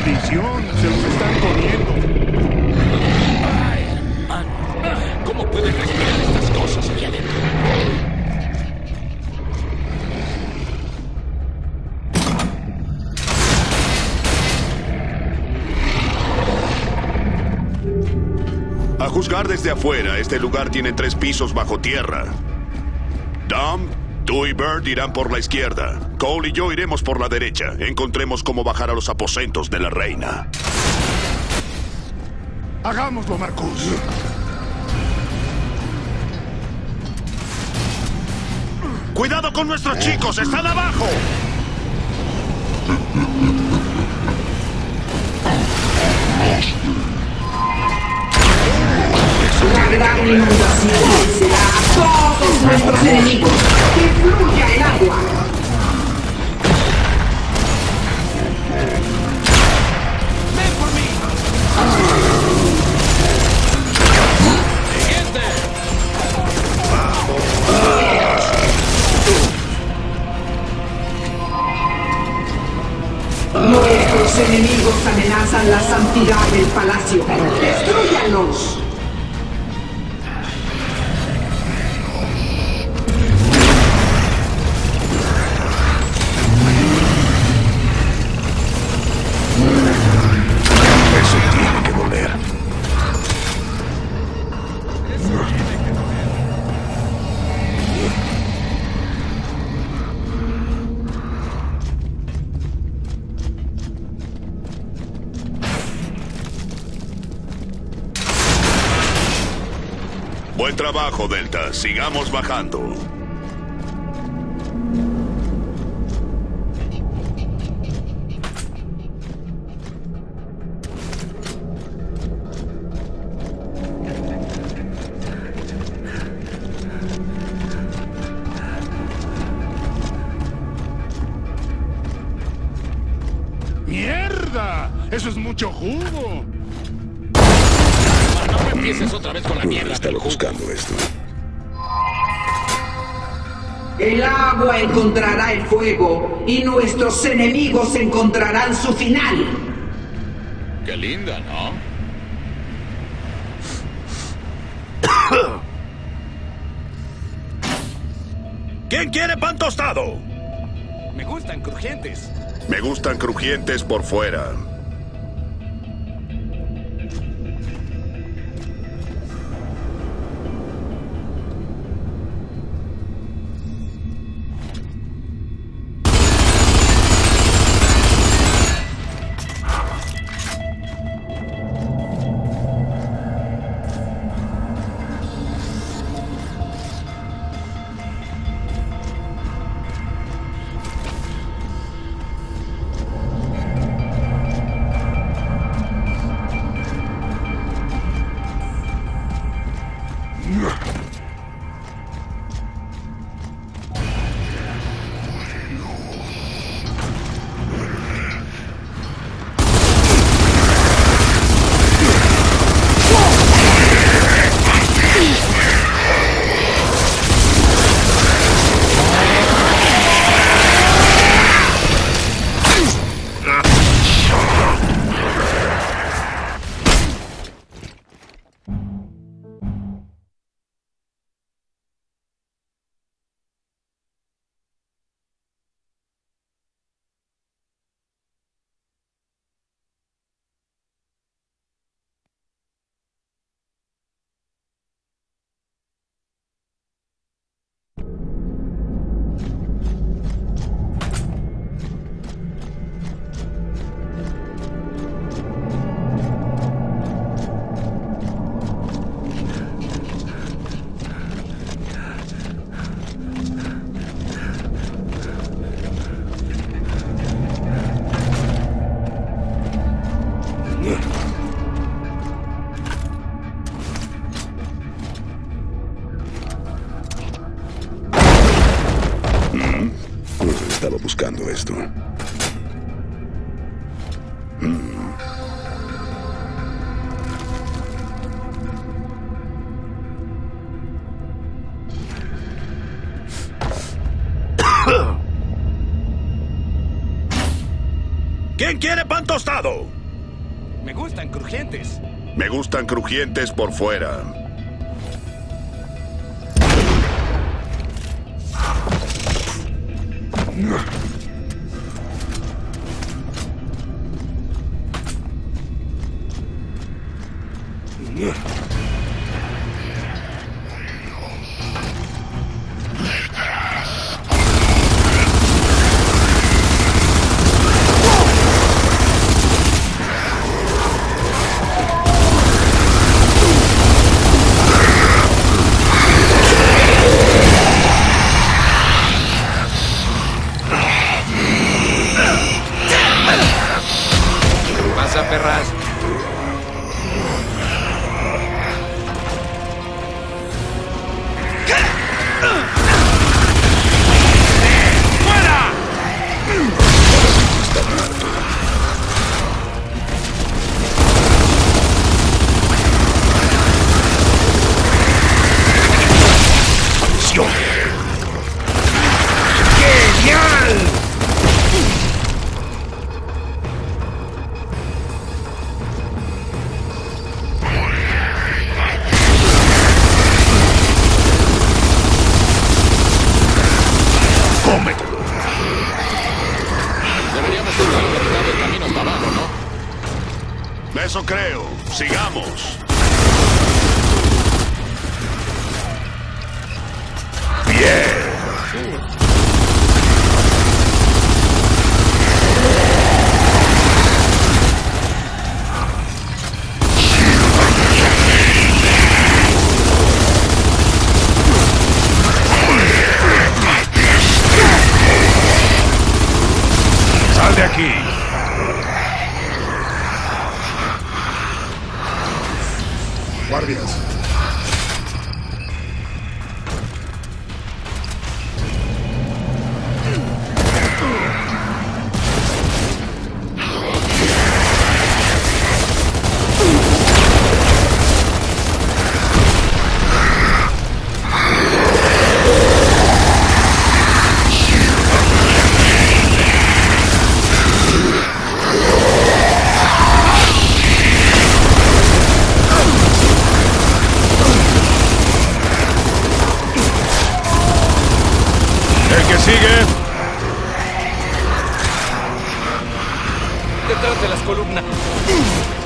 maldición! ¡Se los están poniendo! ¡Ay! ¿Cómo pueden respirar estas cosas aquí adentro? A juzgar desde afuera, este lugar tiene 3 pisos bajo tierra. Dom, tú y Bird irán por la izquierda. Cole y yo iremos por la derecha. Encontremos cómo bajar a los aposentos de la reina. Hagámoslo, Marcus. ¡Cuidado con nuestros chicos! ¡Están abajo! Una gran inundación será a todos nuestros enemigos. ¡Que fluya el agua! ¡Ven por mí! ¡Siguiente! Nuestros enemigos amenazan la santidad del palacio. ¡Destrúyalos! Buen trabajo, Delta. Sigamos bajando. ¡Mierda! ¡Eso es mucho jugo! Empieces otra vez con la mierda. Estaba buscando esto. El agua encontrará el fuego y nuestros enemigos encontrarán su final. Qué linda, ¿no? ¿Quién quiere pan tostado? Me gustan crujientes. Me gustan crujientes por fuera. Estaba buscando esto. ¿Quién quiere pan tostado? Me gustan crujientes. Me gustan crujientes por fuera. Eso creo. Sigamos. Bien. Sal de aquí. Guardias. Detrás de las columnas.